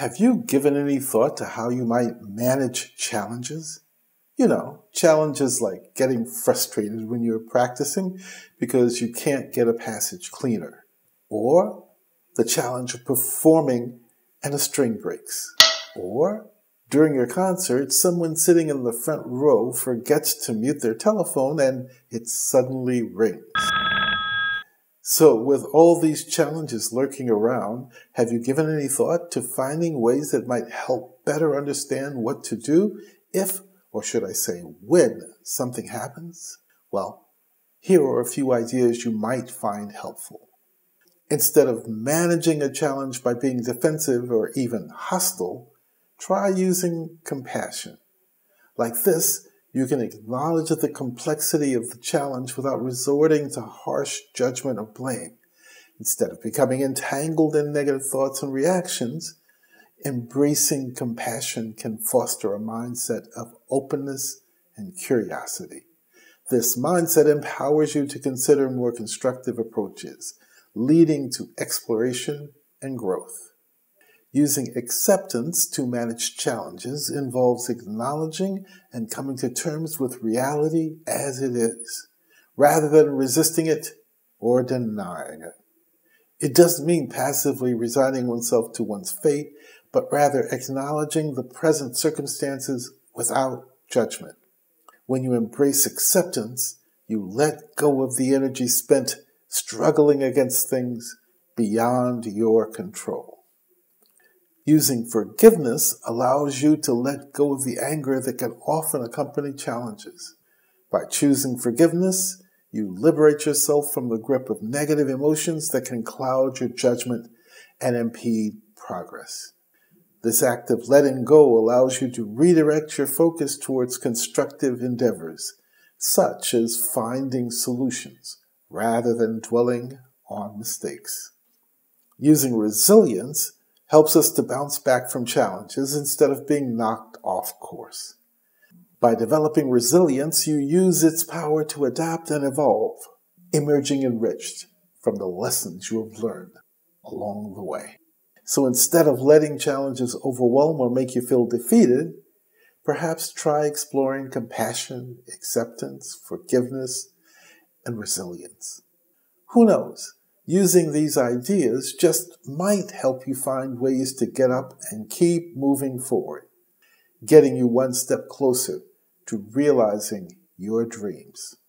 Have you given any thought to how you might manage challenges? You know, challenges like getting frustrated when you're practicing because you can't get a passage cleaner, or the challenge of performing and a string breaks, or during your concert, someone sitting in the front row forgets to mute their telephone and it suddenly rings. So with all these challenges lurking around, have you given any thought to finding ways that might help better understand what to do if, or should I say when, something happens? Well, here are a few ideas you might find helpful. Instead of managing a challenge by being defensive or even hostile, try using compassion. Like this, you can acknowledge the complexity of the challenge without resorting to harsh judgment or blame. Instead of becoming entangled in negative thoughts and reactions, embracing compassion can foster a mindset of openness and curiosity. This mindset empowers you to consider more constructive approaches, leading to exploration and growth. Using acceptance to manage challenges involves acknowledging and coming to terms with reality as it is, rather than resisting it or denying it. It doesn't mean passively resigning oneself to one's fate, but rather acknowledging the present circumstances without judgment. When you embrace acceptance, you let go of the energy spent struggling against things beyond your control. Using forgiveness allows you to let go of the anger that can often accompany challenges. By choosing forgiveness, you liberate yourself from the grip of negative emotions that can cloud your judgment and impede progress. This act of letting go allows you to redirect your focus towards constructive endeavors, such as finding solutions, rather than dwelling on mistakes. Using resilience helps us to bounce back from challenges instead of being knocked off course. By developing resilience, you use its power to adapt and evolve, emerging enriched from the lessons you have learned along the way. So instead of letting challenges overwhelm or make you feel defeated, perhaps try exploring compassion, acceptance, forgiveness, and resilience. Who knows? Using these ideas just might help you find ways to get up and keep moving forward, getting you one step closer to realizing your dreams.